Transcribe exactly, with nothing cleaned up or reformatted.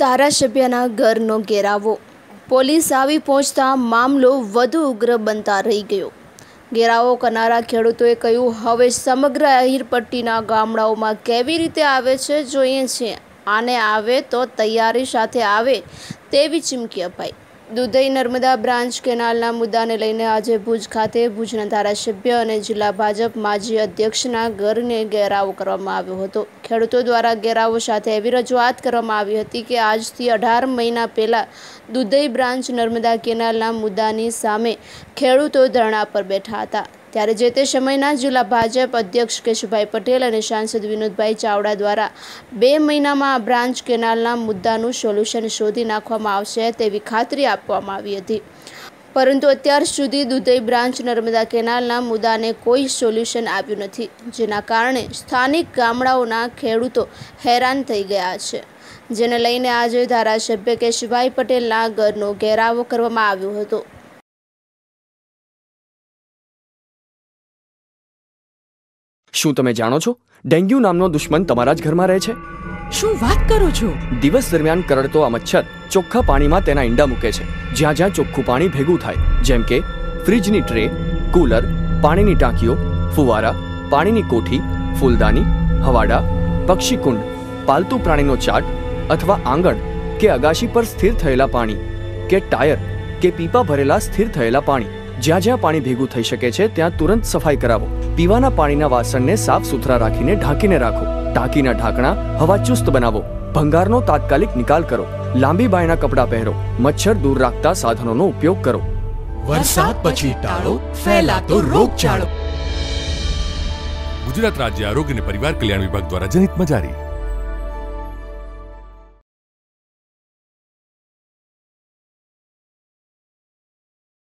ધારાસભ્યના ઘરનો ઘેરાવો, પોલીસ આવી પહોંચતા મામલો વધુ ઉગ્ર બનતા રહી ગયો। ઘેરાવો કરનારા ખેડૂતોએ કહ્યું, હવે સમગ્ર અહીર પટ્ટીના ગામડાઓમાં કેવી રીતે આવે છે જોઈએ છે, આને આવે તો તૈયારી સાથે આવે તેવી ચીમકી અપાઈ। દુધઈ નર્મદા બ્રાન્ચ કેનાલના મુદ્દાને લઈને આજે ભુજ ખાતે ભુજના ધારાસભ્ય અને જિલ્લા ભાજપ માજી અધ્યક્ષના ઘરને ઘેરાવો કરવામાં આવ્યો હતો। ખેડૂતો દ્વારા ઘેરાવો સાથે એવી રજૂઆત કરવામાં આવી હતી કે આજથી અઢાર મહિના પહેલાં દુધઈ બ્રાન્ચ નર્મદા કેનાલના મુદ્દાની સામે ખેડૂતો ધરણા પર બેઠા હતા, ત્યારે જે તે સમયના જિલ્લા ભાજપ અધ્યક્ષ કેશુભાઈ પટેલ અને સાંસદ વિનોદભાઈ ચાવડા દ્વારા બે મહિનામાં આ બ્રાન્ચ કેનાલના મુદ્દાનું સોલ્યુશન શોધી નાખવામાં આવશે તેવી ખાતરી આપવામાં આવી હતી, પરંતુ અત્યાર સુધી દુધઈ બ્રાન્ચ નર્મદા કેનાલના મુદ્દાને કોઈ સોલ્યુશન આવ્યું નથી, જેના કારણે સ્થાનિક ગામડાઓના ખેડૂતો હેરાન થઈ ગયા છે। જેને લઈને આજે ધારાસભ્ય કેશુભાઈ પટેલના ઘરનો ઘેરાવો કરવામાં આવ્યો હતો। शू तमे जाणो छो डेंग्यू नामनो दुश्मन तमारा ज घरमां रहे छे? शू वात करो छो? दिवस दरमियान करड़तो आ मच्छर चोख्खा पाणीमां तेना ईंडा मूके छे, ज्यां ज्यां चोख्खुं पाणी भेगुं थाय, जेम के फ्रीजनी ट्रे, कूलर, पाणीनी टांकीओ, फुवारा, पाणीनी कोठी, फूलदानी, हवाडा, पक्षीकुंड, पालतू प्राणीनो चाट अथवा आंगण के अगाशी पर स्थिर थयेला पाणी के टायर के पीपा भरेला स्थिर थयेला पाणी ज्यां ज्यां पाणी भेगू थई शके छे त्यां तुरंत सफाई करावो। पीवाना पाणीना वासणने साफ सुथरा राखीने ढांकीने राखो। टांकीना ढांकणा हवाचुस्त बनावो। भंगारनो तात्कालिक निकाल करो। लांबी बायना कपड़ा पहेरो। मच्छर दूर राखता साधनोनो उपयोग करो। वरसाद पछी टाळो फैलातो रोगचाळो। गुजरात राज्य आरोग्य ने परिवार कल्याण विभाग द्वारा जनित मजारी।